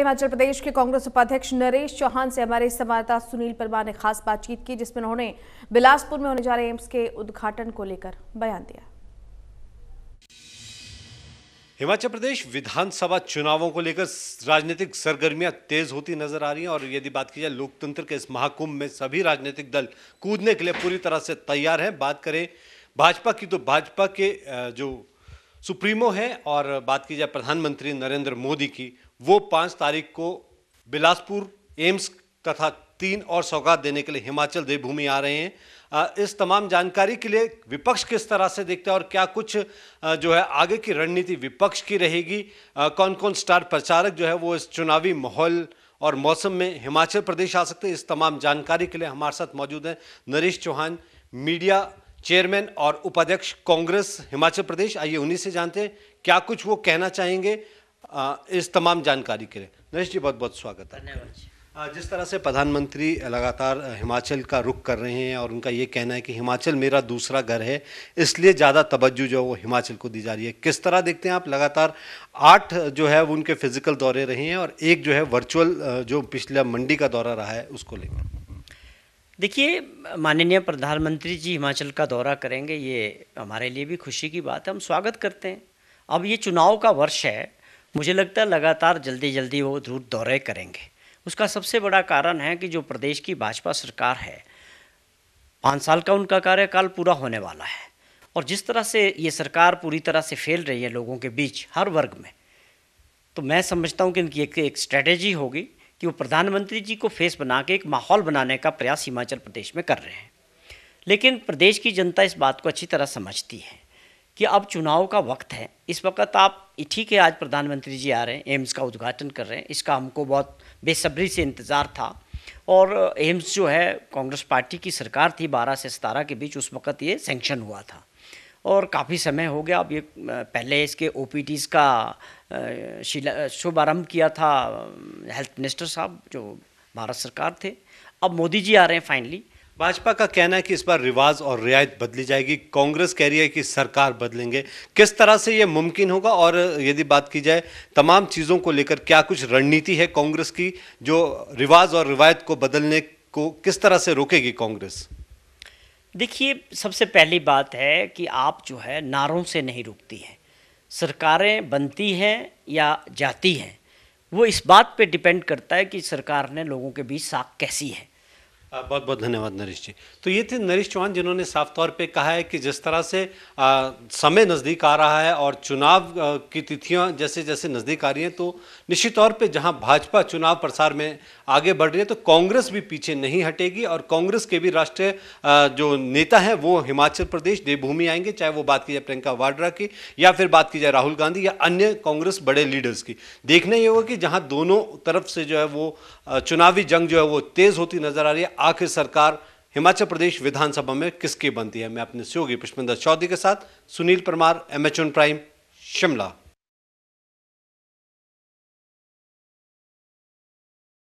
हिमाचल प्रदेश के कांग्रेस उपाध्यक्ष नरेश चौहान से हमारे संवाददाता सुनील परमार ने खास बातचीत की, जिसमें उन्होंने बिलासपुर में होने जा रहे एम्स के उद्घाटन को लेकर बयान दिया। हिमाचल प्रदेश विधानसभा चुनावों को लेकर राजनीतिक सरगर्मियां तेज होती नजर आ रही हैं और यदि बात की जाए लोकतंत्र के इस महाकुंभ में सभी राजनीतिक दल कूदने के लिए पूरी तरह से तैयार हैं। बात करें भाजपा की तो भाजपा के जो सुप्रीमो हैं और बात की जाए प्रधानमंत्री नरेंद्र मोदी की, वो 5 तारीख को बिलासपुर एम्स तथा 3 और सौगात देने के लिए हिमाचल देवभूमि आ रहे हैं। इस तमाम जानकारी के लिए विपक्ष किस तरह से देखता है और क्या कुछ जो है आगे की रणनीति विपक्ष की रहेगी, कौन कौन स्टार प्रचारक जो है वो इस चुनावी माहौल और मौसम में हिमाचल प्रदेश आ सकते हैं, इस तमाम जानकारी के लिए हमारे साथ मौजूद हैं नरेश चौहान, मीडिया चेयरमैन और उपाध्यक्ष कांग्रेस हिमाचल प्रदेश। आइए उन्हीं से जानते हैं क्या कुछ वो कहना चाहेंगे इस तमाम जानकारी के लिए। नरेश जी, बहुत बहुत स्वागत है। धन्यवाद। जिस तरह से प्रधानमंत्री लगातार हिमाचल का रुख कर रहे हैं और उनका ये कहना है कि हिमाचल मेरा दूसरा घर है, इसलिए ज़्यादा तवज्जो जो है वो हिमाचल को दी जा रही है, किस तरह देखते हैं आप? लगातार 8 जो है वो उनके फिजिकल दौरे रहे हैं और एक जो है वर्चुअल जो पिछला मंडी का दौरा रहा है, उसको लेकर। देखिए, माननीय प्रधानमंत्री जी हिमाचल का दौरा करेंगे, ये हमारे लिए भी खुशी की बात है, हम स्वागत करते हैं। अब ये चुनाव का वर्ष है, मुझे लगता है लगातार जल्दी जल्दी वो दूर दौरे करेंगे। उसका सबसे बड़ा कारण है कि जो प्रदेश की भाजपा सरकार है, 5 साल का उनका कार्यकाल पूरा होने वाला है और जिस तरह से ये सरकार पूरी तरह से फैल रही है लोगों के बीच हर वर्ग में, तो मैं समझता हूँ कि इनकी एक स्ट्रेटेजी होगी कि वो प्रधानमंत्री जी को फेस बना के एक माहौल बनाने का प्रयास हिमाचल प्रदेश में कर रहे हैं। लेकिन प्रदेश की जनता इस बात को अच्छी तरह समझती है कि अब चुनाव का वक्त है। इस वक्त आप ठीक है, आज प्रधानमंत्री जी आ रहे हैं, एम्स का उद्घाटन कर रहे हैं, इसका हमको बहुत बेसब्री से इंतज़ार था और एम्स जो है कांग्रेस पार्टी की सरकार थी, 12 से 17 के बीच उस वक्त ये सैंक्शन हुआ था और काफ़ी समय हो गया। अब ये पहले इसके ओपीडीज़ का शुभारंभ किया था हेल्थ मिनिस्टर साहब जो भारत सरकार थे, अब मोदी जी आ रहे हैं फाइनली। भाजपा का कहना है कि इस बार रिवाज और रियायत बदली जाएगी, कांग्रेस कह रही है कि सरकार बदलेंगे, किस तरह से ये मुमकिन होगा और यदि बात की जाए तमाम चीज़ों को लेकर क्या कुछ रणनीति है कांग्रेस की जो रिवाज और रिवायत को बदलने को किस तरह से रोकेगी कांग्रेस? देखिए, सबसे पहली बात है कि आप जो है नारों से नहीं रुकती हैं, सरकारें बनती हैं या जाती हैं, वो इस बात पर डिपेंड करता है कि सरकार ने लोगों के बीच साख कैसी है। बहुत बहुत धन्यवाद नरेश जी। तो ये थे नरेश चौहान, जिन्होंने साफ तौर पे कहा है कि जिस तरह से समय नज़दीक आ रहा है और चुनाव की तिथियां जैसे जैसे नज़दीक आ रही हैं, तो निश्चित तौर पे जहां भाजपा चुनाव प्रसार में आगे बढ़ रही है तो कांग्रेस भी पीछे नहीं हटेगी और कांग्रेस के भी राष्ट्रीय जो नेता हैं वो हिमाचल प्रदेश देवभूमि आएंगे, चाहे वो बात की जाए प्रियंका वाड्रा की या फिर बात की जाए राहुल गांधी या अन्य कांग्रेस बड़े लीडर्स की। देखना ये होगा कि जहाँ दोनों तरफ से जो है वो चुनावी जंग जो है वो तेज़ होती नजर आ रही है, आखिर सरकार हिमाचल प्रदेश विधानसभा में किसकी बनती है। मैं अपने सहयोगी पुष्पेंद्र चौधरी के साथ सुनील परमार, MH1 प्राइम, शिमला।